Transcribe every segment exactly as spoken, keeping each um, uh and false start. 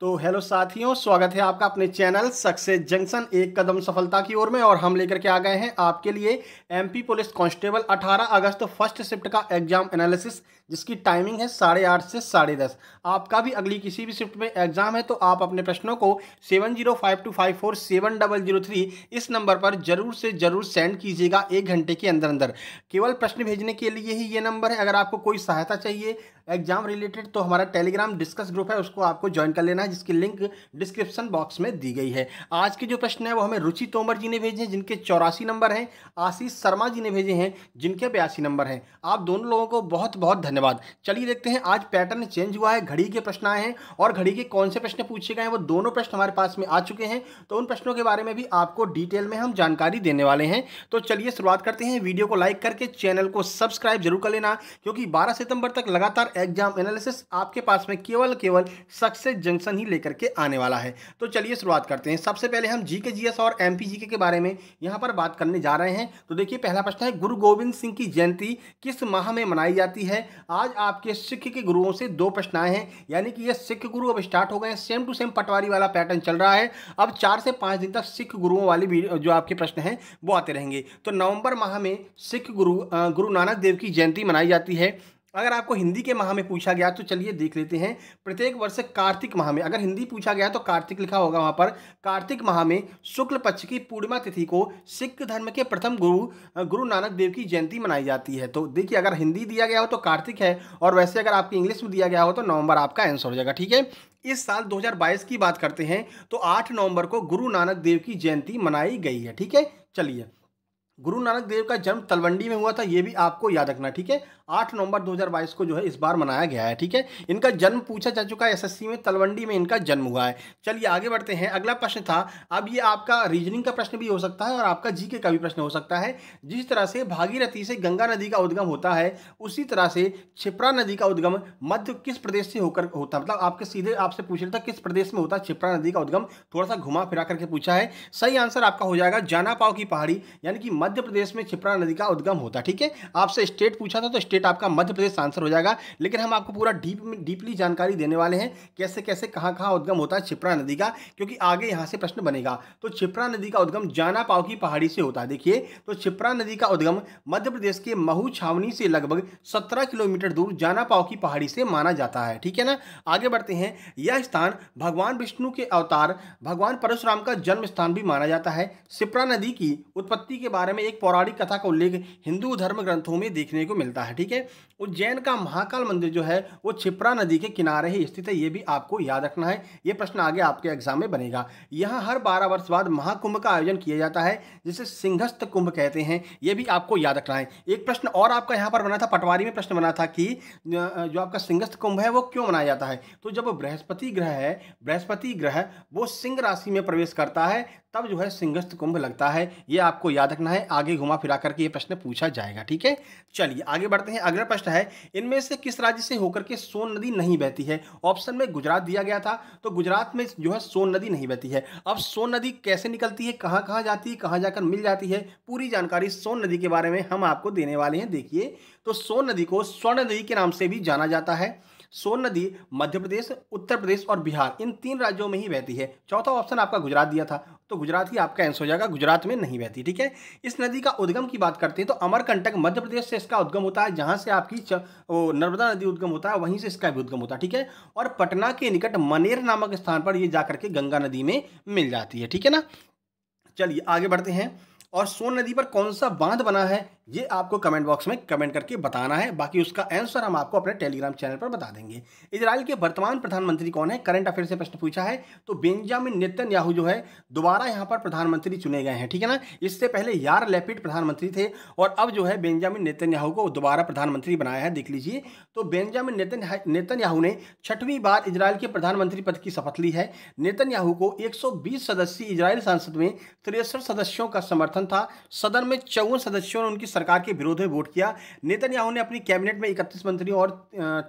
तो हेलो साथियों, स्वागत है आपका अपने चैनल सक्सेस जंक्शन एक कदम सफलता की ओर में। और हम लेकर के आ गए हैं आपके लिए एमपी पुलिस कांस्टेबल अठारह अगस्त फर्स्ट शिफ्ट का एग्जाम एनालिसिस, जिसकी टाइमिंग है साढ़े आठ से साढ़े दस। आपका भी अगली किसी भी शिफ्ट में एग्जाम है तो आप अपने प्रश्नों को seven zero five two five four seven double zero three इस नंबर पर जरूर से जरूर सेंड कीजिएगा एक घंटे के अंदर अंदर। केवल प्रश्न भेजने के लिए ही ये नंबर है। अगर आपको कोई सहायता चाहिए एग्जाम रिलेटेड तो हमारा टेलीग्राम डिस्कस ग्रुप है, उसको आपको ज्वाइन कर लेना है, जिसकी लिंक डिस्क्रिप्शन बॉक्स में दी गई है। आज के जो प्रश्न है वो हमें रुचि तोमर जी ने भेजे हैं, जिनके चौरासी नंबर हैं। आशीष शर्मा जी ने भेजे हैं, जिनके बयासी नंबर हैं। आप दोनों लोगों को बहुत बहुत धन्यवाद। चलिए देखते हैं, आज पैटर्न चेंज हुआ है, घड़ी के प्रश्न आए हैं और घड़ी के कौन से प्रश्न पूछे गए हैं वो दोनों प्रश्न हमारे पास में आ चुके हैं। तो उन प्रश्नों के बारे में भी आपको डिटेल में हम जानकारी देने वाले हैं। तो चलिए शुरुआत करते हैं। वीडियो को लाइक करके चैनल को सब्सक्राइब जरूर कर लेना, क्योंकि बारह सितंबर तक लगातार एग्जाम एनालिसिस आपके पास में केवल केवल सक्सेस जंक्शन ही लेकर के आने वाला है। तो चलिए शुरुआत करते हैं। सबसे पहले हम जीके जीएस और एमपी जीके के बारे में यहां पर बात करने जा रहे हैं। तो देखिए, पहला प्रश्न है, गुरु गोविंद सिंह की जयंती किस माह में मनाई जाती है? आज आपके सिख के गुरुओं से दो प्रश्न आए हैं, यानी कि ये सिख गुरु अब स्टार्ट हो गए हैं। सेम टू सेम पटवारी वाला पैटर्न चल रहा है। अब चार से पाँच दिन तक सिख गुरुओं वाले जो आपके प्रश्न हैं वो आते रहेंगे। तो नवंबर माह में सिख गुरु गुरु नानक देव की जयंती मनाई जाती है। अगर आपको हिंदी के माह में पूछा गया तो चलिए देख लेते हैं। प्रत्येक वर्ष कार्तिक माह में, अगर हिंदी पूछा गया तो कार्तिक लिखा होगा वहाँ पर। कार्तिक माह में शुक्ल पक्ष की पूर्णिमा तिथि को सिख धर्म के प्रथम गुरु गुरु नानक देव की जयंती मनाई जाती है। तो देखिए, अगर हिंदी दिया गया हो तो कार्तिक है, और वैसे अगर आपकी इंग्लिश में दिया गया हो तो नवंबर आपका आंसर हो जाएगा। ठीक है, इस साल दो हज़ार बाईस की बात करते हैं तो आठ नवंबर को गुरु नानक देव की जयंती मनाई गई है। ठीक है, चलिए, गुरु नानक देव का जन्म तलवंडी में हुआ था, ये भी आपको याद रखना। ठीक है, आठ नवंबर दो हज़ार बाईस को जो है इस बार मनाया गया है। ठीक है, इनका जन्म पूछा जा चुका है एसएससी में, तलवंडी में इनका जन्म हुआ है। चलिए आगे बढ़ते हैं। अगला प्रश्न था, अब ये आपका रीजनिंग का प्रश्न भी हो सकता है और आपका जीके का भी प्रश्न हो सकता है। जिस तरह से भागीरथी से गंगा नदी का उद्गम होता है, उसी तरह से छिप्रा नदी का उद्गम मध्य किस प्रदेश से होकर होता है, मतलब आपके सीधे आपसे पूछ लेता किस प्रदेश में होता है छिप्रा नदी का उद्गम, थोड़ा सा घुमा फिरा करके पूछा है। सही आंसर आपका हो जाएगा जानापाव की पहाड़ी, यानी कि मध्य प्रदेश में छिप्रा नदी का उद्गम होता है। ठीक है, आपसे स्टेट पूछा था तो स्टेट आपका मध्य प्रदेश आंसर हो जाएगा। लेकिन हम आपको पूरा डीप डीपली जानकारी देने वाले हैं, कैसे कैसे कहाँ कहाँ उद्गम होता है छिप्रा नदी का, क्योंकि आगे यहाँ से प्रश्न बनेगा। तो छिप्रा नदी का उद्गम जानापाव की पहाड़ी से होता है। देखिए, तो छिप्रा नदी का उद्गम मध्य प्रदेश के महू छावनी से लगभग सत्रह किलोमीटर दूर जानापाव की पहाड़ी से माना जाता है। ठीक है ना, आगे बढ़ते हैं। यह स्थान भगवान विष्णु के अवतार भगवान परशुराम का जन्म स्थान भी माना जाता है। छिप्रा नदी की उत्पत्ति के बारे में एक पौराणिक कथा का उल्लेख हिंदू धर्म ग्रंथों में देखने को मिलता है। ठीक है, उज्जैन का महाकाल मंदिर जो है वो छिप्रा नदी के किनारे ही स्थित है, ये भी आपको याद रखना है। ये प्रश्न आगे आपके एग्जाम में बनेगा। यहाँ हर बारह वर्ष बाद महाकुंभ का आयोजन किया जाता है, जिसे सिंहस्थ कुंभ कहते हैं, ये भी आपको याद रखना है। एक प्रश्न और आपका यहाँ पर बना था, पटवारी में प्रश्न बना था कि जो आपका सिंहस्थ कुंभ है वो क्यों मनाया जाता है। तो जब बृहस्पति ग्रह है, बृहस्पति ग्रह वो सिंह राशि में प्रवेश करता है, तब जो है सिंहस्थ कुंभ लगता है, ये आपको याद रखना है। आगे घुमा फिरा करके ये प्रश्न पूछा जाएगा। ठीक है, चलिए आगे बढ़ते हैं। अगला प्रश्न है, इनमें से किस राज्य से होकर के सोन नदी नहीं बहती है? ऑप्शन में गुजरात दिया गया था, तो गुजरात में जो है सोन नदी नहीं बहती है। अब सोन नदी कैसे निकलती है, कहाँ कहाँ जाती है, कहाँ जाकर मिल जाती है, पूरी जानकारी सोन नदी के बारे में हम आपको देने वाले हैं। देखिए, तो सोन नदी को स्वर्ण नदी के नाम से भी जाना जाता है। सोन नदी मध्य प्रदेश, उत्तर प्रदेश और बिहार, इन तीन राज्यों में ही बहती है। चौथा ऑप्शन आपका गुजरात दिया था, तो गुजरात ही आपका आंसर हो जाएगा, गुजरात में नहीं बहती। ठीक है, इस नदी का उद्गम की बात करते हैं तो अमरकंटक मध्य प्रदेश से इसका उद्गम होता है, जहां से आपकी नर्मदा नदी उद्गम होता है वहीं से इसका भी उद्गम होता है। ठीक है, और पटना के निकट मनेर नामक स्थान पर यह जाकर के गंगा नदी में मिल जाती है। ठीक है ना, चलिए आगे बढ़ते हैं। और सोन नदी पर कौन सा बांध बना है ये आपको कमेंट बॉक्स में कमेंट करके बताना है, बाकी उसका आंसर हम आपको अपने टेलीग्राम चैनल पर बता देंगे। इजराइल के वर्तमान प्रधानमंत्री कौन है? करंट अफेयर से प्रश्न पूछा है। तो बेंजामिन नेतन्याहू जो है दोबारा यहाँ पर प्रधानमंत्री चुने गए हैं। ठीक है ना, इससे पहले यार लैपिड प्रधानमंत्री थे और अब जो है बेंजामिन नेतन्याहू को दोबारा प्रधानमंत्री बनाया है, देख लीजिए। तो बेंजामिन नेतन्याहू ने छठवीं बार इजराइल के प्रधानमंत्री पद की शपथ ली है। नेतन्याहू को एक सौ बीस सदस्यीय इजराइल संसद में तिरसठ सदस्यों का समर्थन था। सदन में चौवन सदस्यों ने उनकी सरकार के विरोध में वोट किया। नेतन्याहू ने अपनी कैबिनेट में इकतीस मंत्रियों और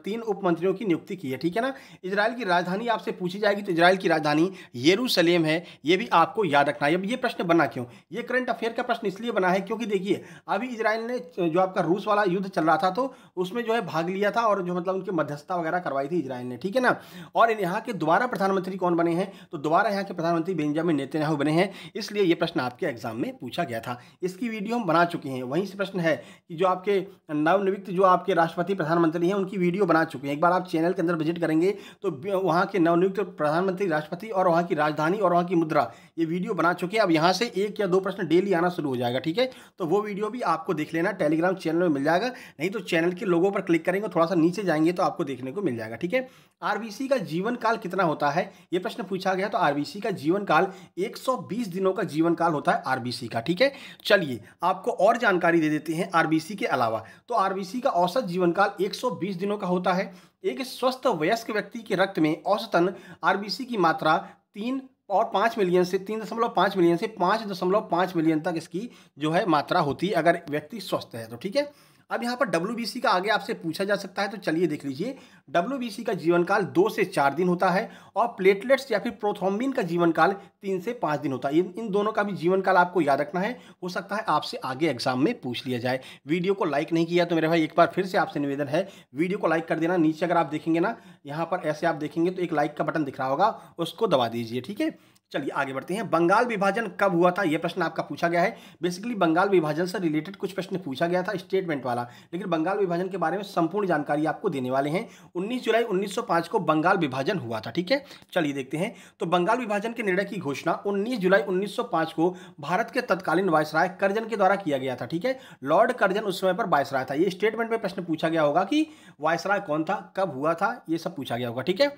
तीन उप मंत्रियों की नियुक्ति की है, ठीक है ना। इजराइल की राजधानी आपसे पूछी जाएगी तो इजराइल की राजधानी यरूशलेम है, ये भी आपको याद रखना है। अब ये प्रश्न बना क्यों, ये करंट अफेयर का प्रश्न इसलिए बना है क्योंकि देखिए अभी इजराइल ने जो आपका रूस वाला युद्ध चल रहा था तो उसमें जो है भाग लिया था और जो मतलब उनकी मध्यस्थता वगैरह करवाई थी इजराइल ने, ठीक है ना। और यहाँ के दोबारा प्रधानमंत्री कौन बने हैं तो दोबारा यहाँ के प्रधानमंत्री बेंजामिन नेतन्याहू बने हैं, इसलिए ये प्रश्न आपके एग्जाम में पूछा गया था। इसकी वीडियो हम बना चुके हैं। वहीं से प्रश्न है कि जो आपके नवनियुक्त जो आपके राष्ट्रपति प्रधानमंत्री हैं उनकी वीडियो बना चुके हैं, एक बार आप चैनल के अंदर विजिट करेंगे तो वहाँ के नवनियुक्त प्रधानमंत्री राष्ट्रपति और वहाँ की राजधानी और वहाँ की मुद्रा ये वीडियो बना चुके हैं। अब यहाँ से एक या दो प्रश्न डेली आना शुरू हो जाएगा, ठीक है। तो वो वीडियो भी आपको देख लेना, टेलीग्राम चैनल में मिल जाएगा, नहीं तो चैनल के लोगों पर क्लिक करेंगे थोड़ा सा नीचे जाएंगे तो आपको देखने को मिल जाएगा, ठीक है। आरबीसी का जीवन काल कितना होता है ये प्रश्न पूछा गया, तो आरबीसी का जीवन काल एक सौ बीस दिनों का जीवन काल होता है आरबीसी का, ठीक है। चलिए आपको और जानकारी दे देते हैं आरबीसी के अलावा। तो आरबीसी का औसत जीवन काल एक सौ बीस दिनों का होता है। एक स्वस्थ वयस्क व्यक्ति के रक्त में औसतन आरबीसी की मात्रा तीन और पाँच मिलियन से तीन दशमलव पाँच मिलियन से पाँच दशमलव पाँच मिलियन तक इसकी जो है मात्रा होती है, अगर व्यक्ति स्वस्थ है तो, ठीक है। अब यहाँ पर डब्ल्यू बी सी का आगे आपसे पूछा जा सकता है, तो चलिए देख लीजिए। डब्ल्यू बी सी का जीवन काल दो से चार दिन होता है और प्लेटलेट्स या फिर प्रोथ्रोम्बिन का जीवन काल तीन से पाँच दिन होता है। इन दोनों का भी जीवन काल आपको याद रखना है, हो सकता है आपसे आगे एग्जाम में पूछ लिया जाए। वीडियो को लाइक नहीं किया तो मेरे भाई एक बार फिर से आपसे निवेदन है, वीडियो को लाइक कर देना। नीचे अगर आप देखेंगे ना यहाँ पर ऐसे आप देखेंगे तो एक लाइक का बटन दिख रहा होगा, उसको दबा दीजिए, ठीक है। चलिए आगे बढ़ते हैं। बंगाल विभाजन कब हुआ था यह प्रश्न आपका पूछा गया है। बेसिकली बंगाल विभाजन से रिलेटेड कुछ प्रश्न पूछा गया था स्टेटमेंट वाला, लेकिन बंगाल विभाजन के बारे में संपूर्ण जानकारी आपको देने वाले हैं। उन्नीस जुलाई उन्नीस सौ पाँच को बंगाल विभाजन हुआ था, ठीक है। चलिए देखते हैं। तो बंगाल विभाजन के निर्णय की घोषणा उन्नीस जुलाई उन्नीस सौ पाँच को भारत के तत्कालीन वायसराय कर्जन के द्वारा किया गया था, ठीक है। लॉर्ड कर्जन उस समय पर वायसराय था। ये स्टेटमेंट में प्रश्न पूछा गया होगा कि वायसराय कौन था, कब हुआ था, ये सब पूछा गया होगा, ठीक है।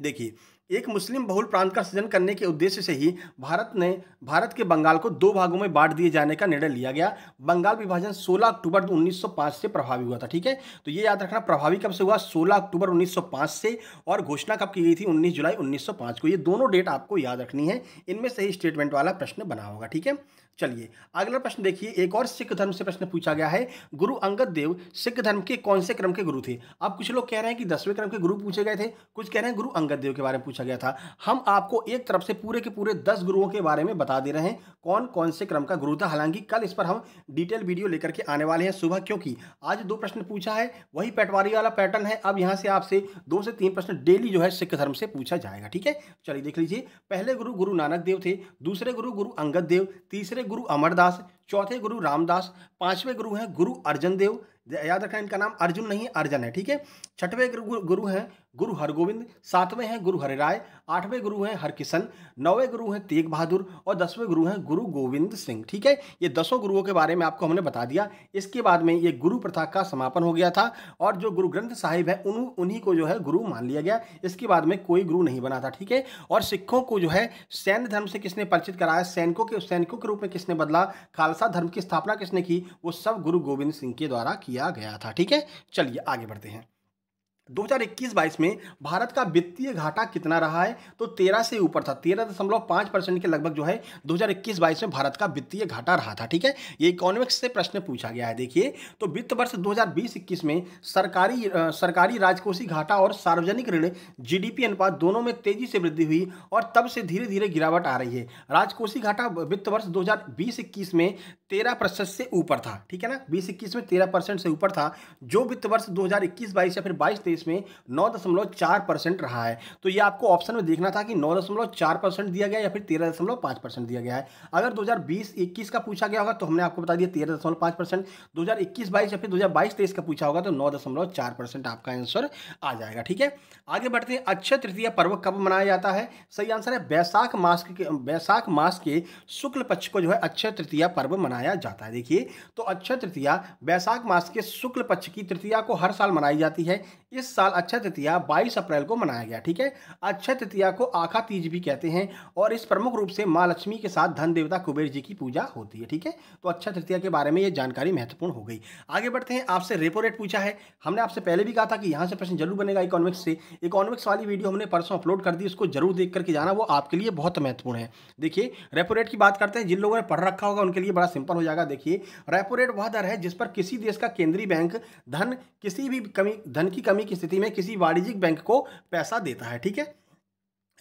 देखिए एक मुस्लिम बहुल प्रांत का सृजन करने के उद्देश्य से ही भारत ने भारत के बंगाल को दो भागों में बांट दिए जाने का निर्णय लिया गया। बंगाल विभाजन सोलह अक्टूबर उन्नीस सौ पाँच से प्रभावी हुआ था, ठीक है। तो ये याद रखना, प्रभावी कब से हुआ, सोलह अक्टूबर उन्नीस सौ पाँच से, और घोषणा कब की गई थी, उन्नीस जुलाई उन्नीस सौ पाँच को। ये दोनों डेट आपको याद रखनी है, इनमें से ही स्टेटमेंट वाला प्रश्न बना होगा, ठीक है। चलिए अगला प्रश्न देखिए, एक और सिख धर्म से प्रश्न पूछा गया है। गुरु अंगद देव सिख धर्म के कौन से क्रम के गुरु थे। अब कुछ लोग कह रहे हैं कि दसवें क्रम के गुरु पूछे गए थे, कुछ कह रहे हैं गुरु अंगद देव के बारे में पूछा गया था। हम आपको एक तरफ से पूरे के पूरे दस गुरुओं के बारे में बता दे रहे हैं, कौन कौन से क्रम का गुरु था। हालांकि कल इस पर हम डिटेल वीडियो लेकर के आने वाले हैं सुबह, क्योंकि आज दो प्रश्न पूछा है, वही पटवारी वाला पैटर्न है। अब यहाँ से आपसे दो से तीन प्रश्न डेली जो है सिख धर्म से पूछा जाएगा, ठीक है। चलिए देख लीजिए। पहले गुरु गुरु नानक देव थे, दूसरे गुरु गुरु अंगद देव, तीसरे गुरु अमर दास, चौथे गुरु रामदास, पांचवें गुरु हैं गुरु अर्जन देव। याद रखना इनका नाम अर्जुन नहीं अर्जन है, ठीक है। छठवें गुरु गुरु हैं गुरु हरगोविंद, सातवें हैं गुरु हर राय, आठवें गुरु हैं हर किशन, नौवें गुरु हैं तेग बहादुर और दसवें गुरु हैं गुरु गोविंद सिंह, ठीक है। ये दसों गुरुओं के बारे में आपको हमने बता दिया। इसके बाद में ये गुरु प्रथा का समापन हो गया था और जो गुरु ग्रंथ साहिब है उन उन्हीं को जो है गुरु मान लिया गया। इसके बाद में कोई गुरु नहीं बना था, ठीक है। और सिखों को जो है सैन्य धर्म से किसने परिचित कराया, सैनिकों के सैनिकों के रूप में किसने बदला, खालसा धर्म की स्थापना किसने की, वो सब गुरु गोविंद सिंह के द्वारा किया गया था, ठीक है। चलिए आगे बढ़ते हैं। दो हज़ार इक्कीस बाईस में भारत का वित्तीय घाटा कितना रहा है, तो तेरह से ऊपर था, तेरह दशमलव पाँच परसेंट के लगभग जो है दो हज़ार इक्कीस बाईस में भारत का वित्तीय घाटा रहा था, ठीक है। ये इकोनॉमिक्स से प्रश्न पूछा गया है। देखिए तो वित्त वर्ष दो हज़ार बीस इक्कीस में सरकारी आ, सरकारी राजकोषीय घाटा और सार्वजनिक ऋण जीडीपी अनुपात दोनों में तेजी से वृद्धि हुई और तब से धीरे धीरे गिरावट आ रही है। राजकोषीय घाटा वित्त वर्ष दो हज़ार बीस इक्कीस में तेरह प्रतिशत से ऊपर था, ठीक है ना। बीस इक्कीस में तेरह परसेंट से ऊपर था, जो वित्त वर्ष दो हज़ार इक्कीस बाईस या फिर बाईस में नौ दशमलव चार परसेंट रहा है। तो ये आपको ऑप्शन में देखना था कि नौ दशमलव चार परसेंट दिया गया या फिर तेरह दशमलव पाँच परसेंट दिया गया है। अगर दो हज़ार बीस इक्कीस का पूछा गया होगा तो हमने आपको बता दिया तेरह दशमलव पाँच परसेंट, दो हज़ार इक्कीस बाईस या फिर दो हज़ार बाईस तेईस का पूछा होगा तो नौ दशमलव चार परसेंट आपका आंसर आ जाएगा, ठीक है। आगे बढ़ते हैं। अक्षय तृतीया पर्व कब मनाया जाता है, सही आंसर है बैसाख मास के बैसाख मास के शुक्ल पक्ष को जो है अक्षय तृतीया पर्व मनाया जाता है। देखिए तो अक्षय तृतीया बैसाख मास के शुक्ल पक्ष की तृतीया को हर साल मनाई जाती है। इस इस साल अक्षय तृतीया बाईस अप्रैल को मनाया गया। ठीक है, अक्षय तृतीया को आखा तीज भी कहते हैं और इस प्रमुख रूप से माँ लक्ष्मी के साथ धन देवता कुबेर जी की पूजा होती है। ठीक है, तो अक्षय तृतीया के बारे में यह जानकारी महत्वपूर्ण हो गई। आगे बढ़ते हैं, आपसे रेपो रेट पूछा है। हमने आपसे पहले भी कहा था कि यहाँ से प्रश्न जरूर बनेगा इकोनॉमिक्स से। इकोनॉमिक्स वाली वीडियो हमने परसों अपलोड कर दी, उसको जरूर देख करके जाना, वो आपके लिए बहुत महत्वपूर्ण है। देखिए रेपो रेट की बात करते हैं, जिन लोगों ने पढ़ रखा होगा उनके लिए बड़ा सिंपल हो जाएगा। देखिए रेपो रेट वह दर है जिस पर किसी देश का केंद्रीय बैंक धन किसी भी कमी धन की कमी की स्थिति में किसी वाणिज्यिक बैंक को पैसा देता है। ठीक है,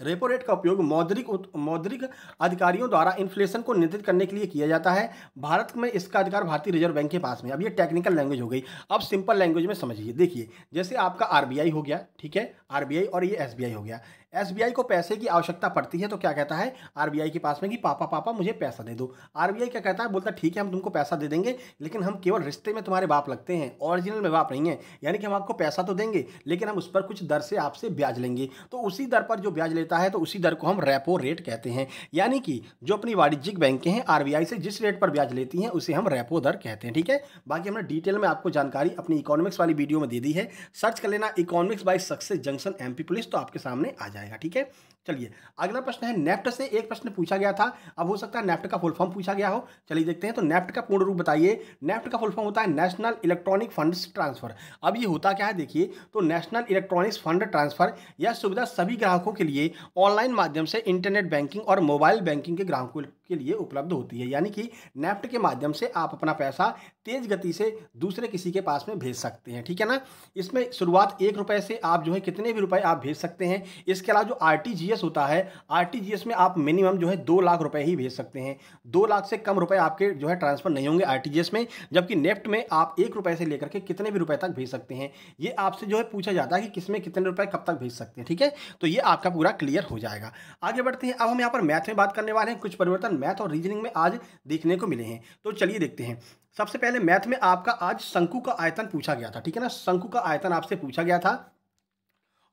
रेपो रेट का उपयोग मौद्रिक मौद्रिक अधिकारियों द्वारा इन्फ्लेशन को नियंत्रित करने के लिए किया जाता है। भारत में इसका अधिकार भारतीय रिजर्व बैंक के पास में। अब ये टेक्निकल लैंग्वेज हो गई, अब सिंपल लैंग्वेज में समझिए। देखिए जैसे आपका आरबीआई हो गया, ठीक है, आरबीआई और ये एसबीआई हो गया। एसबीआई को पैसे की आवश्यकता पड़ती है तो क्या कहता है आरबीआई के पास में कि पापा पापा मुझे पैसा दे दो। आरबीआई क्या कहता है, बोलता है ठीक है हम तुमको पैसा दे देंगे, लेकिन हम केवल रिश्ते में तुम्हारे बाप लगते हैं, ओरिजिनल में बाप नहीं है। यानी कि हम आपको पैसा तो देंगे लेकिन हम उस पर कुछ दर से आपसे ब्याज लेंगे, तो उसी दर पर जो ब्याज लेता है तो उसी दर को हम रेपो रेट कहते हैं। यानी कि जो अपनी वाणिज्यिक बैंकें हैं आरबीआई से जिस रेट पर ब्याज लेती हैं उसे हम रेपो दर कहते हैं। ठीक है, बाकी हमने डिटेल में आपको जानकारी अपनी इकोनॉमिक्स वाली वीडियो में दे दी है, सर्च कर लेना economics by Success Junction MP police, तो आपके सामने आ जाएगा। ठीक है, चलिए अगला प्रश्न है, नेफ्ट से एक प्रश्न पूछा गया था, अब हो सकता है नेफ्ट का फुल फॉर्म पूछा गया हो। चलिए देखते हैं, तो नेफ्ट का पूर्ण रूप बताइए। नेफ्ट का फुल फॉर्म होता है नेशनल इलेक्ट्रॉनिक फंड्स ट्रांसफर। अब ये होता क्या है, देखिए तो नेशनल इलेक्ट्रॉनिक्स फंड ट्रांसफर यह सुविधा सभी ग्राहकों के लिए ऑनलाइन माध्यम से इंटरनेट बैंकिंग और मोबाइल बैंकिंग के ग्राहकों के लिए उपलब्ध होती है। यानी कि नेफ्ट के माध्यम से आप अपना पैसा तेज गति से दूसरे किसी के पास में भेज सकते हैं। ठीक है ना, इसमें शुरुआत एक रुपये से आप जो है कितने भी रुपए आप भेज सकते हैं। इसके अलावा जो आरटीजीएस होता है, आरटीजीएस में आप मिनिमम जो है दो लाख रुपए ही भेज सकते हैं, दो लाख से कम रुपए आपके जो है ट्रांसफर नहीं होंगे आरटीजीएस में। जबकि नेफ्ट में आप एक रुपए से लेकर के कितने भी रुपए तक भेज सकते हैं। ये आपसे जो है पूछा जाता है कि किसमें कितने रुपए कब तक भेज सकते हैं। ठीक है, तो ये आपका पूरा क्लियर हो जाएगा। आगे बढ़ते हैं, अब हम यहाँ पर मैथ में बात करने वाले हैं, कुछ परिवर्तन मैथ और रीजनिंग में आज देखने को मिले हैं, तो चलिए देखते हैं। सबसे पहले मैथ में आपका आज शंकु का आयतन पूछा गया था। ठीक है ना, शंकु का आयतन आपसे पूछा गया था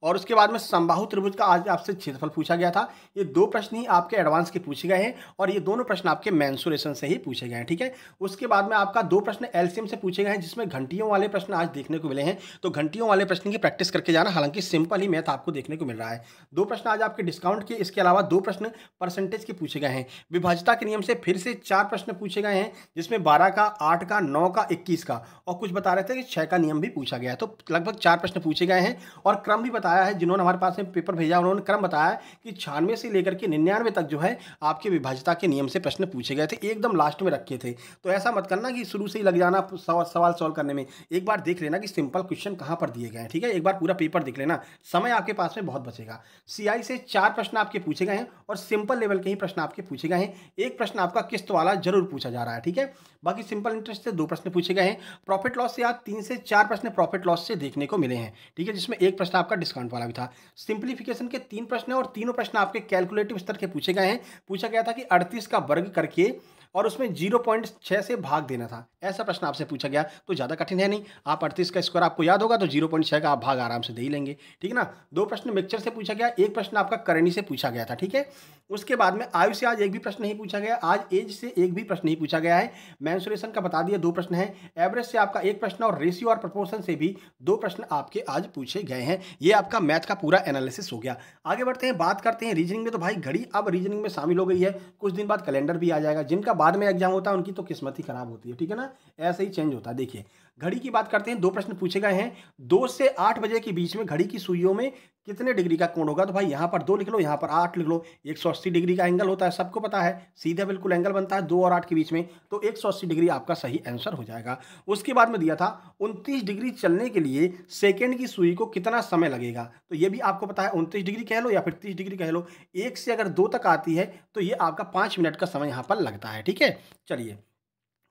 और उसके बाद में समबाहु त्रिभुज का आज आपसे क्षेत्रफल पूछा गया था। ये दो प्रश्न ही आपके एडवांस के पूछे गए हैं और ये दोनों प्रश्न आपके मेंसुरेशन से ही पूछे गए हैं। ठीक है, उसके बाद में आपका दो प्रश्न एलसीएम से पूछे गए हैं, जिसमें घंटियों वाले प्रश्न आज देखने को मिले हैं, तो घंटियों वाले प्रश्न की प्रैक्टिस करके जाना। हालांकि सिंपल ही मैथ आपको देखने को मिल रहा है। दो प्रश्न आज आपके डिस्काउंट के, इसके अलावा दो प्रश्न परसेंटेज के पूछे गए हैं। विभाज्यता के नियम से फिर से चार प्रश्न पूछे गए हैं, जिसमें बारह का, आठ का, नौ का, इक्कीस का और कुछ बता रहे थे कि छः का नियम भी पूछा गया है। तो लगभग चार प्रश्न पूछे गए हैं और क्रम भी है, जिन्होंने हमारे पास में पेपर भेजा उन्होंने क्रम बताया कि छियानवे से लेकर के निन्यानवे तक जो है आपके विभाज्यता के नियम से प्रश्न पूछे गए थे, एकदम लास्ट में रखे थे। तो ऐसा मत करना कि शुरू से ही लग जाना सवाल सॉल्व करने में, एक बार देख लेना कि सिंपल क्वेश्चन कहां पर दिए गए हैं। ठीक है, एक बार पूरा पेपर देख लेना, समय आपके पास में बहुत बचेगा। सीआई से चार प्रश्न आपके पूछे गए हैं और सिंपल लेवल के ही प्रश्न आपके पूछे गए हैं। एक प्रश्न आपका किस्त वाला जरूर पूछा जा रहा है। ठीक है, बाकी सिंपल इंटरेस्ट से दो प्रश्न पूछे गए हैं। प्रॉफिट लॉस से आज तीन से चार प्रश्न प्रॉफिट लॉस से देखने को मिले हैं। ठीक है, जिसमें एक प्रश्न आपका डिस्काउंट वाला भी था। सिंपलीफिकेशन के तीन प्रश्न हैं और तीनों प्रश्न आपके कैलकुलेटिव स्तर के पूछे गए हैं। पूछा गया था कि अड़तीस का वर्ग करके और उसमें ज़ीरो पॉइंट सिक्स से भाग देना था, ऐसा प्रश्न आपसे पूछा गया। तो ज़्यादा कठिन है नहीं, आप अड़तीस का स्क्वायर आपको याद होगा तो ज़ीरो पॉइंट सिक्स का आप भाग आराम से दे ही लेंगे। ठीक है ना, दो प्रश्न मिक्सचर से पूछा गया, एक प्रश्न आपका करणी से पूछा गया था। ठीक है, उसके बाद में आयु से आज एक भी प्रश्न नहीं पूछा गया, आज एज से एक भी प्रश्न नहीं पूछा गया है। मेंसुरेशन का बता दिया, दो प्रश्न है। एवरेज से आपका एक प्रश्न और रेशियो और प्रपोर्शन से भी दो प्रश्न आपके आज पूछे गए हैं। ये आपका मैथ का पूरा एनालिसिस हो गया। आगे बढ़ते हैं, बात करते हैं रीजनिंग में। तो भाई घड़ी अब रीजनिंग में शामिल हो गई है, कुछ दिन बाद कैलेंडर भी आ जाएगा। जिनका बाद में एग्जाम होता है उनकी तो किस्मत ही खराब होती है। ठीक है ना, ऐसे ही चेंज होता है। देखिए घड़ी की बात करते हैं, दो प्रश्न पूछे गए हैं। दो से आठ बजे के बीच में घड़ी की सुइयों में कितने डिग्री का कोण होगा? तो भाई यहाँ पर दो लिख लो, यहाँ पर आठ लिख लो। एक सौ अस्सी डिग्री का एंगल होता है, सबको पता है, सीधा बिल्कुल एंगल बनता है दो और आठ के बीच में, तो एक सौ अस्सी डिग्री आपका सही आंसर हो जाएगा। उसके बाद में दिया था उनतीस डिग्री चलने के लिए सेकेंड की सुई को कितना समय लगेगा, तो ये भी आपको पता है, उनतीस डिग्री कह लो या फिर तीस डिग्री कह लो। एक से अगर दो तक आती है तो ये आपका पाँच मिनट का समय यहाँ पर लगता है। ठीक है, चलिए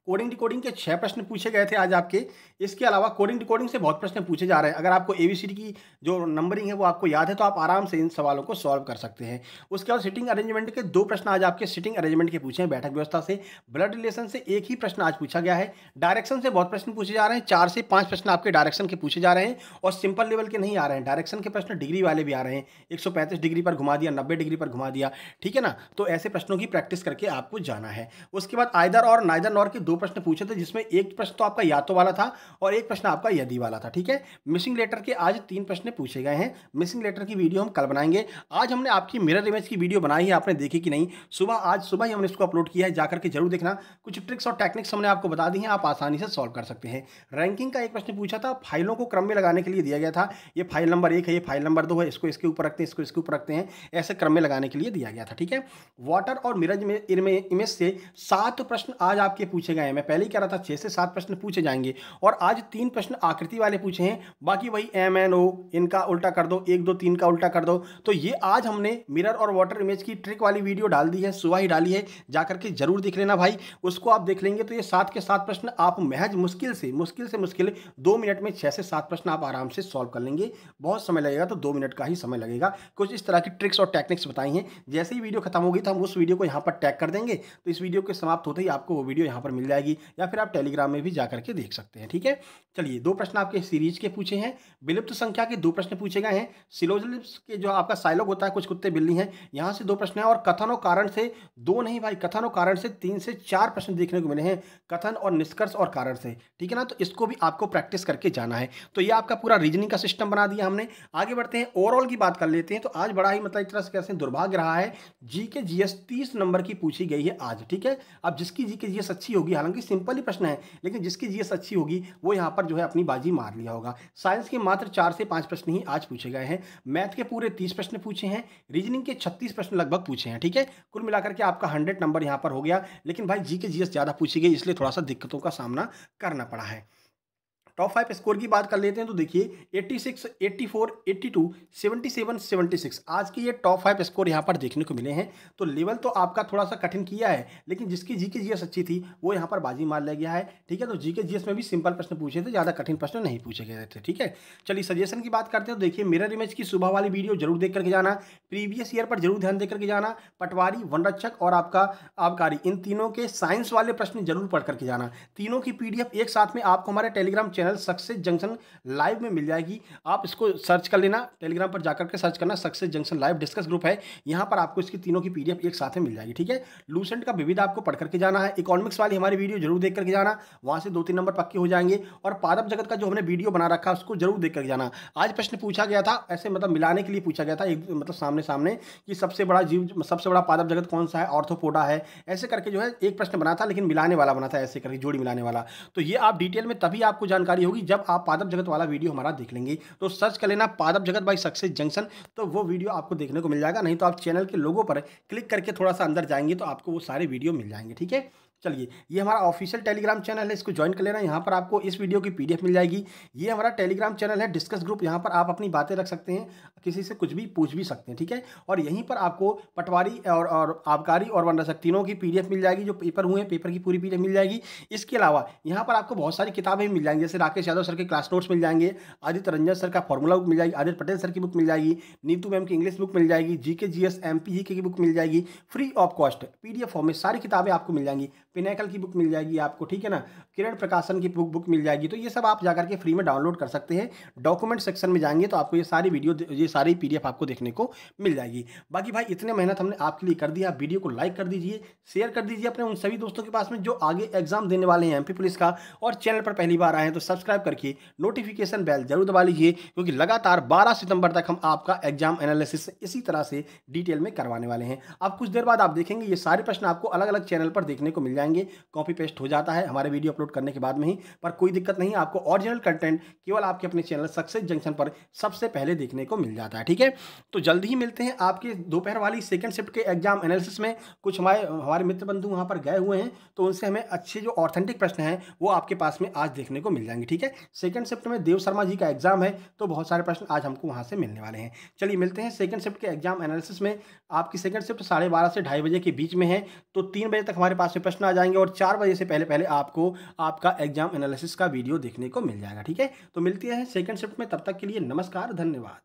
कोडिंग डिकोडिंग के छह प्रश्न पूछे गए थे आज आपके। इसके अलावा कोडिंग डिकोडिंग से बहुत प्रश्न पूछे जा रहे हैं। अगर आपको एबीसीडी की जो नंबरिंग है वो आपको याद है तो आप आराम से इन सवालों को सॉल्व कर सकते हैं। उसके बाद सिटिंग अरेंजमेंट के दो प्रश्न आज आपके सिटिंग अरेंजमेंट के पूछे हैं, बैठक व्यवस्था से। ब्लड रिलेशन से एक ही प्रश्न आज पूछा गया है। डायरेक्शन से बहुत प्रश्न पूछे जा रहे हैं, चार से पाँच प्रश्न आपके डायरेक्शन के पूछे जा रहे हैं और सिंपल लेवल के नहीं आ रहे हैं। डायरेक्शन के प्रश्न डिग्री वाले भी आ रहे हैं, एक सौ पैंतीस डिग्री पर घुमा दिया, नब्बे डिग्री पर घुमा दिया। ठीक है ना, तो ऐसे प्रश्नों की प्रैक्टिस करके आपको जाना है। उसके बाद आइदर और नाइदर नॉर के दो प्रश्न पूछे थे, जिसमें एक प्रश्न तो आपका या तो वाला था और एक प्रश्न आपका यदि वाला था। ठीक है, मिसिंग लेटर के आज तीन प्रश्न पूछे गए हैं। मिसिंग लेटर की वीडियो हम कल बनाएंगे। आज हमने आपकी मिरर इमेज की वीडियो बनाई है, आपने देखी कि नहीं? सुबह आज सुबह ही हमने इसको अपलोड किया है, जाकर के जरूर देखना। कुछ ट्रिक्स और टेक्निक्स हमने आपको बता दी हैं, आप आसानी से सॉल्व कर सकते हैं। रैंकिंग का एक प्रश्न पूछा था, फाइलों को क्रम में लगाने के लिए दिया गया था। ये फाइल नंबर एक है, ये फाइल नंबर दो है, इसको इसके ऊपर रखते हैं, इसको इसके ऊपर रखते हैं, ऐसे क्रम में लगाने के लिए दिया गया था। ठीक है, वाटर और मिरर इमेज से सात प्रश्न आज आपके पूछे गए हैं। मैं पहले ही कह रहा था छः से सात प्रश्न पूछे जाएंगे, और आज तीन प्रश्न आकृति वाले पूछे हैं, बाकी वही एम एन ओ, इनका उल्टा कर दो, एक दो तीन का उल्टा कर दो। तो ये आज हमने मिरर और वाटर इमेज की ट्रिक वाली वीडियो डाल दी है, सुबह ही डाली है, जाकर के जरूर देख लेना भाई। उसको आप देख लेंगे तो ये सात के सात प्रश्न आप महज मुश्किल से मुश्किल से मुश्किल दो मिनट में छः से सात प्रश्न आप आराम से सॉल्व कर लेंगे। बहुत समय लगेगा तो दो मिनट का ही समय लगेगा। कुछ इस तरह की ट्रिक्स और टेक्निक्स बताई हैं। जैसे ही वीडियो खत्म होगी तो हम उस वीडियो को यहाँ पर टैग कर देंगे, तो इस वीडियो के समाप्त होते ही आपको वो वीडियो यहाँ पर मिल जाएगी, या फिर आप टेलीग्राम में भी जाकर के देख सकते हैं। ठीक है, चलिए दो प्रश्न आपके सीरीज के पूछे हैं। विलुप्त संख्या के दो प्रश्न पूछे गए हैं। सिलोजिज्म्स के जो आपका साइलॉग होता है, कुछ कुत्ते बिल्ली हैं, यहाँ से दो प्रश्न हैं। और कथन और कारण से दो नहीं भाई, कथन और कारण से तीन से चार प्रश्न देखने को मिले हैं, कथन और निष्कर्ष और कारण से। ठीक है ना, तो इसको भी आपको प्रैक्टिस करके जाना है। तो ये आपका पूरा रीजनिंग का सिस्टम बना दिया हमने। आगे बढ़ते हैं, ओवरऑल की बात कर लेते हैं। तो आज बड़ा ही मतलब एक तरह से कैसे दुर्भाग्य रहा है, जी के जी एस तीस नंबर की पूछी गई है आज। ठीक है, अब जिसकी जी के जी एस अच्छी होगी, हालांकि सिंपल ही प्रश्न है, लेकिन जिसकी जी एस अच्छी होगी वो यहाँ पर जो है अपनी बाजी मार लिया होगा। साइंस के मात्र चार से पाँच प्रश्न ही आज पूछे गए हैं, मैथ के पूरे तीस प्रश्न पूछे हैं, रीजनिंग के छत्तीस प्रश्न लगभग पूछे हैं। ठीक है, कुल मिलाकर के आपका हंड्रेड नंबर यहाँ पर हो गया। लेकिन भाई जी के जी एस ज़्यादा पूछी गई, इसलिए थोड़ा सा दिक्कतों का सामना करना पड़ा है। टॉप फाइव स्कोर की बात कर लेते हैं तो देखिए छियासी, चौरासी, बयासी, सतहत्तर, छिहत्तर, छिहत्तर आज के ये टॉप फाइव स्कोर यहाँ पर देखने को मिले हैं। तो लेवल तो आपका थोड़ा सा कठिन किया है, लेकिन जिसकी जी के जी एस अच्छी थी वो यहाँ पर बाजी मार लिया गया है। ठीक है, तो जी के जी एस में भी सिंपल प्रश्न पूछे थे, ज़्यादा कठिन प्रश्न नहीं पूछे गए थे। ठीक है, चलिए सजेशन की बात करते हैं। तो देखिए मिरर इमेज की सुबह वाली वीडियो जरूर देख करके जाना, प्रीवियस ईयर पर जरूर ध्यान दे करके जाना, पटवारी, वन रक्षक और आपका आबकारी, इन तीनों के साइंस वाले प्रश्न जरूर पढ़ करके जाना। तीनों की पी डी एफ एक साथ में आपको हमारे Telegram channel Success Junction live में मिल जाएगी। आप इसको सर्च कर लेना, टेलीग्राम पर जाकर के सर्च करना, Success Junction live discuss group है, यहाँ पर आपको इसकी तीनों की पीडीएफ एक साथ में मिल जाएगी। ठीक है, लूसेंट का विविध आपको पढ़ करके जाना है। इकोनॉमिक्स वाली हमारी वीडियो जरूर देख करके जाना, वहाँ से दो तीन नंबर पक्के हो जाएंगे। और पादप जगत का जो हमने वीडियो बना रखा है उसको जरूर देख करके जाना। आज प्रश्न पूछा गया था, ऐसे मतलब मिलाने के लिए पूछा गया था, एक मतलब सामने सामने कि सबसे बड़ा जीव, सबसे बड़ा पादप जगत कौन सा है, ऑर्थोपोडा है, ऐसे करके जो है एक प्रश्न बना था, लेकिन मिलाने वाला बना था, ऐसे करके जोड़ी मिलाने वाला। तो ये आप डिटेल में तभी आपको जानकारी होगी जब आप पादप जगत वाला वीडियो हमारा देख लेंगे। तो सर्च कर लेना पादप जगत बाय सक्सेस जंक्शन, तो वो वीडियो आपको देखने को मिल जाएगा। नहीं तो आप चैनल के लोगों पर क्लिक करके थोड़ा सा अंदर जाएंगे तो आपको वो सारे वीडियो मिल जाएंगे। ठीक है, चलिए ये हमारा ऑफिशियल टेलीग्राम चैनल है, इसको ज्वाइन कर लेना, यहाँ पर आपको इस वीडियो की पीडीएफ मिल जाएगी। ये हमारा टेलीग्राम चैनल है डिस्कस ग्रुप, यहाँ पर आप अपनी बातें रख सकते हैं, किसी से कुछ भी पूछ भी सकते हैं। ठीक है, और यहीं पर आपको पटवारी और और आबकारी और वन रक्षक तीनों की पीडीएफ मिल जाएगी, जो पेपर हुए हैं पेपर की पूरी पीडीएफ मिल जाएगी। इसके अलावा यहाँ पर आपको बहुत सारी किताबें मिल जाएंगी, जैसे राकेश यादव सर के क्लास नोट्स मिल जाएंगे, आदित्य रंजन सर का फॉर्मूला बुक मिल जाएगी, आदित्य पटेल सर की बुक मिल जाएगी, नीतू मैम की इंग्लिश बुक मिल जाएगी, G K G S M P G K की बुक मिल जाएगी, free of cost PDF form में सारी किताबें आपको मिल जाएंगी, पिनाकल की बुक मिल जाएगी आपको। ठीक है ना, किरण प्रकाशन की बुक बुक मिल जाएगी। तो ये सब आप जाकर के फ्री में डाउनलोड कर सकते हैं। डॉक्यूमेंट सेक्शन में जाएंगे तो आपको ये सारी वीडियो, ये सारी पीडीएफ आपको देखने को मिल जाएगी। बाकी भाई इतने मेहनत हमने आपके लिए कर दिया, आप वीडियो को लाइक कर दीजिए, शेयर कर दीजिए अपने उन सभी दोस्तों के पास में जो आगे एग्जाम देने वाले हैं एमपी पुलिस का। और चैनल पर पहली बार आए हैं तो सब्सक्राइब करके नोटिफिकेशन बेल जरूर दबा लीजिए, क्योंकि लगातार बारह सितंबर तक हम आपका एग्जाम एनालिसिस इसी तरह से डिटेल में करवाने वाले हैं। अब कुछ देर बाद आप देखेंगे ये सारे प्रश्न आपको अलग अलग चैनल पर देखने को मिल जाएंगे, कॉपी पेस्ट हो जाता है हमारे वीडियो अपलोड करने के बाद में ही, पर कोई दिक्कत नहीं, आपको ओरिजिनल कंटेंट केवल आपके अपने चैनल सक्सेस जंक्शन पर सबसे पहले देखने को मिल जाता है। ठीक है, तो जल्दी ही मिलते हैं आपके दोपहर वाली सेकंड शिफ्ट के एग्जाम एनालिसिस में। कुछ हमारे हमारे मित्र बंधु वहां पर गए हुए हैं, तो उनसे हमें अच्छे जो ऑथेंटिक प्रश्न हैं वो आपके पास में आज देखने को मिल जाएंगे। ठीक है, सेकंड शिफ्ट में देव शर्मा जी का एग्जाम है, तो बहुत सारे प्रश्न आज हमको वहां से मिलने वाले हैं। चलिए मिलते हैं सेकंड शिफ्ट के एग्जाम एनालिसिस में। आपकी सेकंड शिफ्ट साढ़े बारह से ढाई बजे के बीच में है, तो तीन बजे तक हमारे पास में प्रश्न आ जाएंगे, और चार बजे से पहले पहले आपको आपका एग्जाम एनालिसिस का वीडियो देखने को मिल जाएगा। ठीक है, तो मिलते हैं सेकंड शिफ्ट में, तब तक के लिए नमस्कार, धन्यवाद।